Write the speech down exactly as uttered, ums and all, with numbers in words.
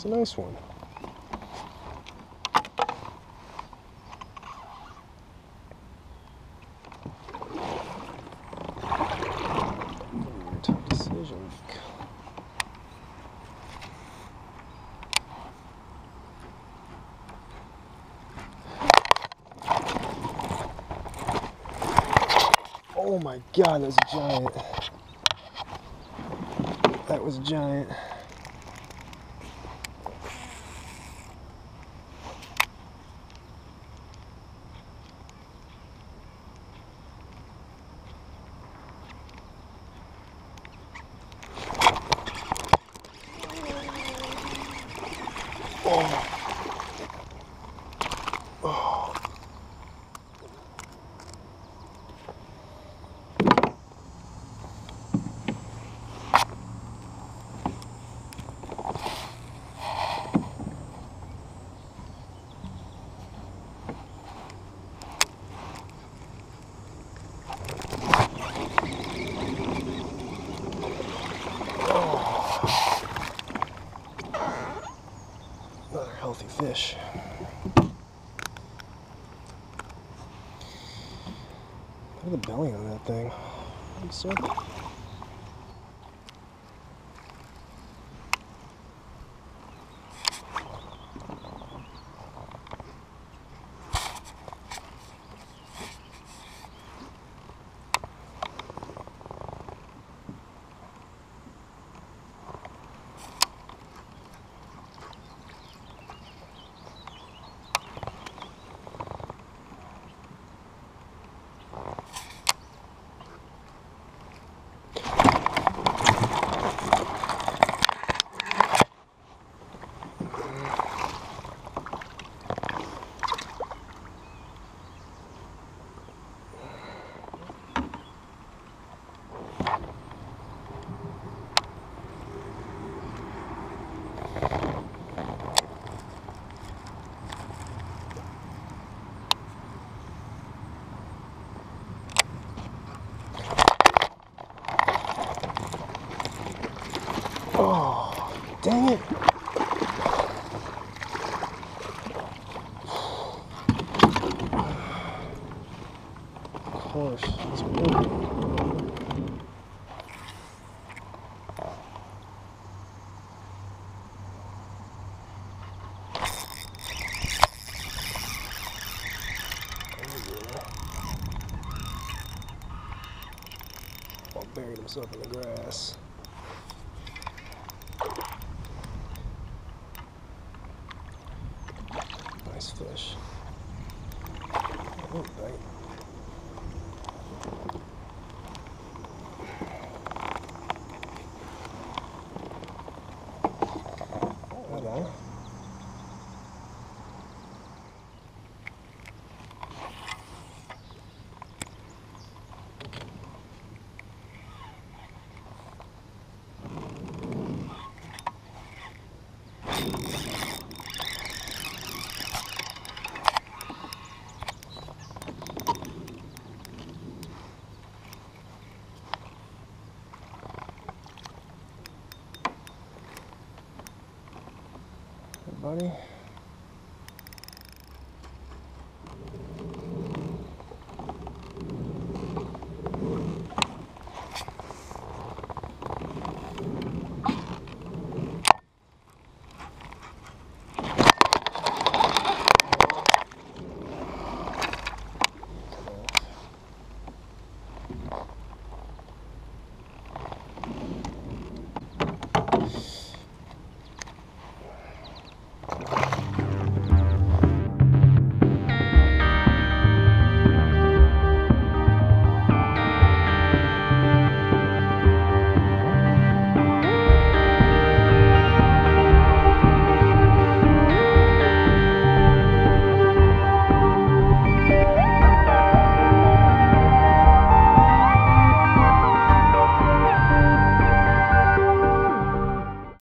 It's a nice one. Oh my God, that was a giant. That was a giant. Fish. Look at the belly on that thing. So dang it. Of course, it's good. I'll bury himself in the grass. Nice fish. Oh, right. Buddy.